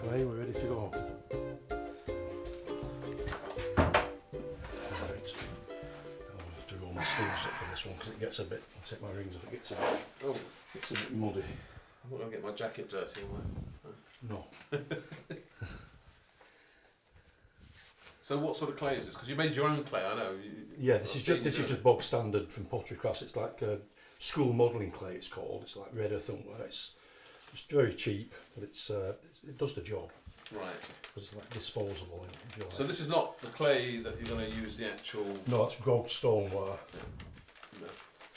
clay, we're ready to go. Right. I'll have to roll my sleeves up for this one because it gets a bit, I'll take my rings off, it gets a bit, oh, it gets a bit muddy. I'm not going to get my jacket dirty, am I? No. So what sort of clay is this? Because you made your own clay, I know. Yeah, this is just bog standard from Pottery Crafts. It's like school modelling clay, it's called. It's like red earth earthenware. It's very cheap, but it does the job. Right. Because it's like disposable. So this is not the clay that you're going to use the actual... No, that's gold stoneware. No.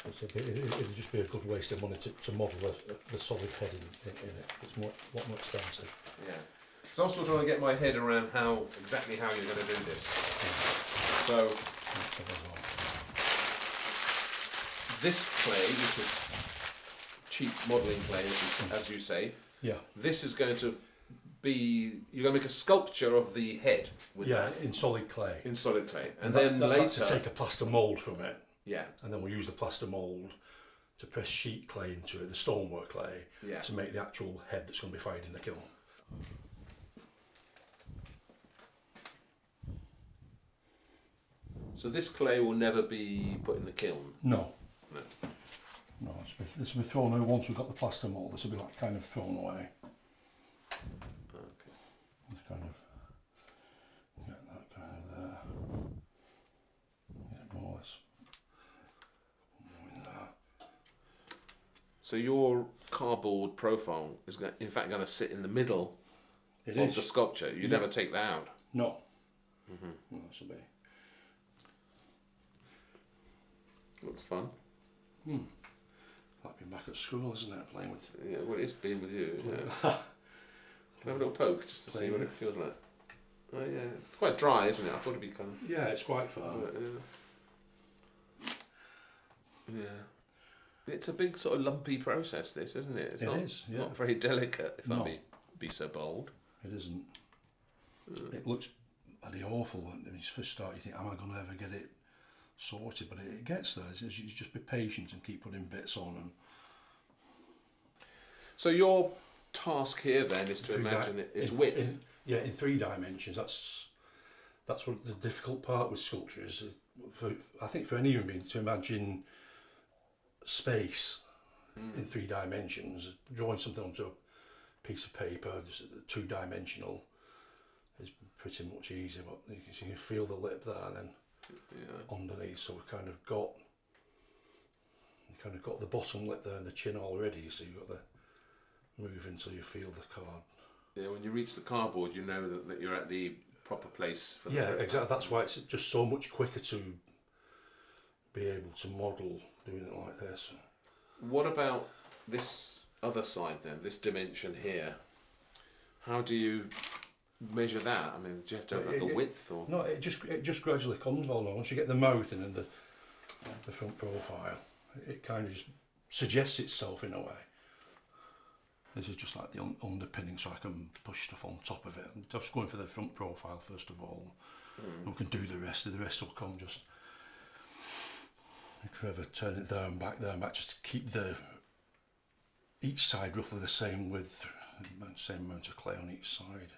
It'd just be a good waste of money to model the solid head in it. It's a lot more expensive. Yeah. So I'm still trying to get my head around exactly how you're going to do this. So this clay, which is cheap modelling clay, as you say, yeah, this is going to be, you're going to make a sculpture of the head with that. In solid clay. In solid clay, and then later to take a plaster mould from it. Yeah, and then we'll use the plaster mould to press sheet clay into it, the stonework clay, to make the actual head that's going to be fired in the kiln. So this clay will never be put in the kiln? No. No. No, this will be thrown away once we've got the plaster mould. This will be like kind of thrown away. Okay. It's kind of, get that kind of there. Yeah, more or less. So your cardboard profile is in fact going to sit in the middle of the sculpture. You never take that out? No. Mm-hmm. No, this will be. Looks fun. Hmm. Like being back at school, isn't it? Playing with. Yeah, well, it's being with you. Yeah. Can I have a little poke just to see what it feels like? Oh yeah, it's quite dry, isn't it? I thought it'd be kind of. Yeah, it's quite fun. Yeah. It's a big sort of lumpy process, this, isn't it? It's not very delicate, if I be so bold. It isn't. It looks bloody awful when you first start. You think, am I going to ever get it sorted? But it gets there. You just be patient and keep putting bits on. And so your task here then is to imagine its width. In three dimensions. That's what the difficult part with sculpture is. I think for any human being to imagine space in three dimensions, drawing something onto a piece of paper, just two-dimensional, is pretty much easy. But you can feel the lip there then. Yeah. Underneath, so we've kind of got the bottom lip there and the chin already, so you've got to move until you feel the card. Yeah, when you reach the cardboard, you know that you're at the proper place. For the exactly. That's why it's just so much quicker to be able to model doing it like this. What about this other side then, this dimension here? How do you measure that? I mean, do you have to have like a width or? No, it just gradually comes along. Once you get the mouth in and the front profile, it kind of just suggests itself in a way. This is just like the underpinning, so I can push stuff on top of it. I'm just going for the front profile first of all. Mm. We can do the rest. The rest will come just forever. Turn it there and back, just to keep each side roughly the same width, same amount of clay on each side.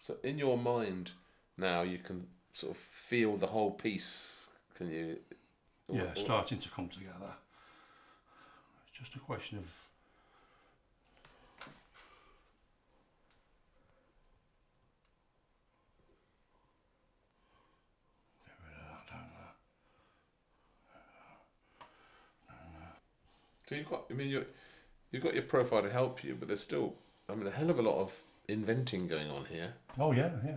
So in your mind now, you can sort of feel the whole piece, can you? Yeah, starting to come together. It's just a question of... Get rid of that down there. So you've got, I mean, you've got your profile to help you, but there's still, I mean, a hell of a lot of inventing going on here. Oh yeah, yeah.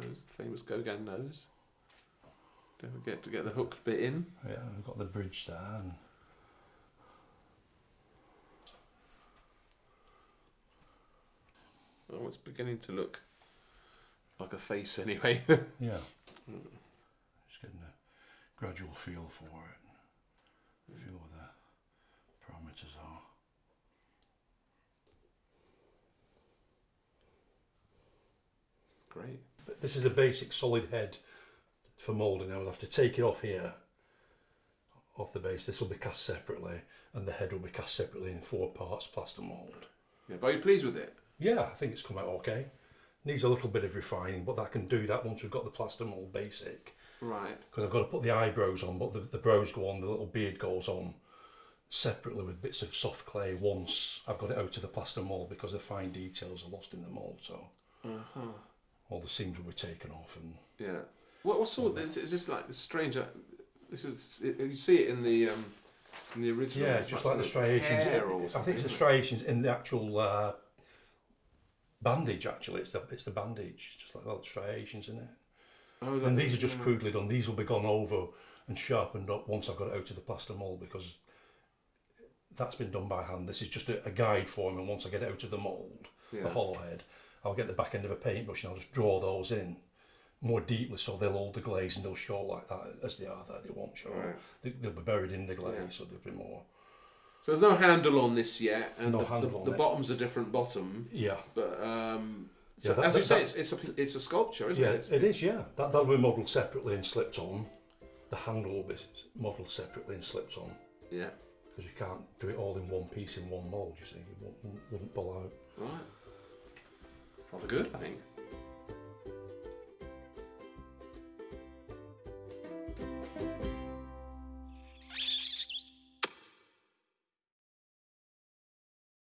Nose, the famous Gauguin nose. Don't forget to get the hooked bit in. Yeah, we've got the bridge there. And... Oh, it's beginning to look like a face anyway. Yeah. Just getting a gradual feel for it. Feel where the parameters are. Great. But this is a basic solid head for moulding. I will have to take it off here of the base. This will be cast separately, and the head will be cast separately in 4 parts plaster mould. Yeah, but are you pleased with it? Yeah, I think it's come out okay. Needs a little bit of refining, but I can do that once we've got the plaster mould basic. Right. Because I've got to put the eyebrows on, but the brows go on, the little beard goes on separately with bits of soft clay once I've got it out of the plaster mould, because the fine details are lost in the mould, so all the seams will be taken off. And yeah. What sort of, is this like strange? This is, you see it in the original. Yeah, it's just like the striations. I think it's the striations in the actual bandage. Actually, it's the bandage. It's just like all the striations in it. Oh, and these are just crudely done. These will be gone over and sharpened up once I've got it out of the plaster mould, because that's been done by hand. This is just a guide for me, and once I get it out of the mould, the hollow head, I'll get the back end of a paintbrush and I'll just draw those in more deeply, so they'll hold the glaze and they'll show like that as they are there. They won't show. Right. They'll be buried in the glaze, so they'll be more. So there's no handle on this yet, and no the bottom's a different bottom. Yeah. But so that, as you say, it's a sculpture, isn't it? It is. Yeah. That'll be modelled separately and slipped on. The handle will be modelled separately and slipped on. Yeah. Because you can't do it all in one piece in one mould. You see, it wouldn't pull out. Right. Rather good, I think.